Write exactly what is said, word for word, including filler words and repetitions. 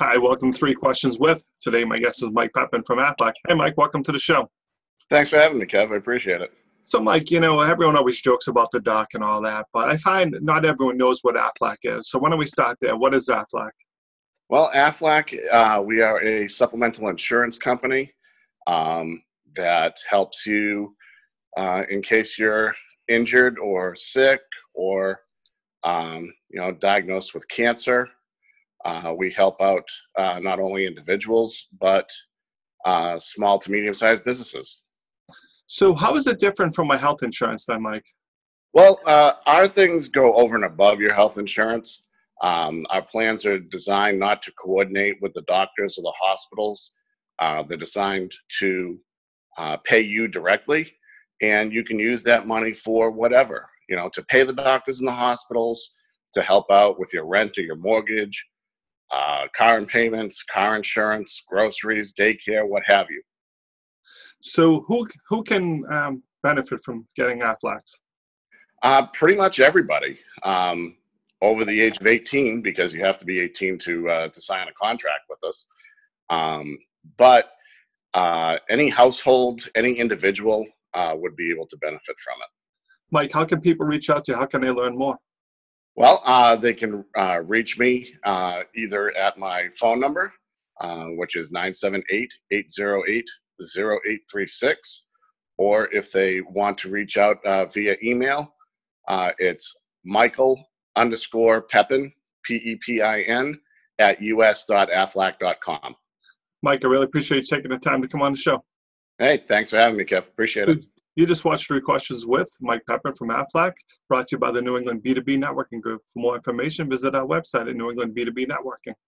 Hi, welcome to Three Questions With. Today, my guest is Mike Pepin from Aflac. Hey, Mike, welcome to the show. Thanks for having me, Kev. I appreciate it. So, Mike, you know, everyone always jokes about the doc and all that, but I find not everyone knows what Aflac is. So why don't we start there? What is Aflac? Well, Aflac, uh, we are a supplemental insurance company um, that helps you uh, in case you're injured or sick or, um, you know, diagnosed with cancer. Uh, we help out uh, not only individuals, but uh, small to medium-sized businesses. So how is it different from my health insurance then, Mike? Well, uh, our things go over and above your health insurance. Um, our plans are designed not to coordinate with the doctors or the hospitals. Uh, they're designed to uh, pay you directly, and you can use that money for whatever, you know, to pay the doctors and the hospitals, to help out with your rent or your mortgage, Uh, car payments, car insurance, groceries, daycare, what have you. So who who can um, benefit from getting Aflac? Uh, pretty much everybody um, over the age of eighteen, because you have to be eighteen to uh, to sign a contract with us. Um, but uh, any household, any individual uh, would be able to benefit from it. Mike, how can people reach out to you? How can they learn more? Well, uh, they can uh, reach me uh, either at my phone number, uh, which is nine seven eight, eight zero eight, zero eight three six, or if they want to reach out uh, via email, uh, it's Michael underscore Pepin, P E P I N, at U S dot aflac dot com. Mike, I really appreciate you taking the time to come on the show. Hey, thanks for having me, Kev. Appreciate it. You just watched Three Questions With Mike Pepin from Aflac, brought to you by the New England B two B Networking Group. For more information, visit our website at New England B two B Networking.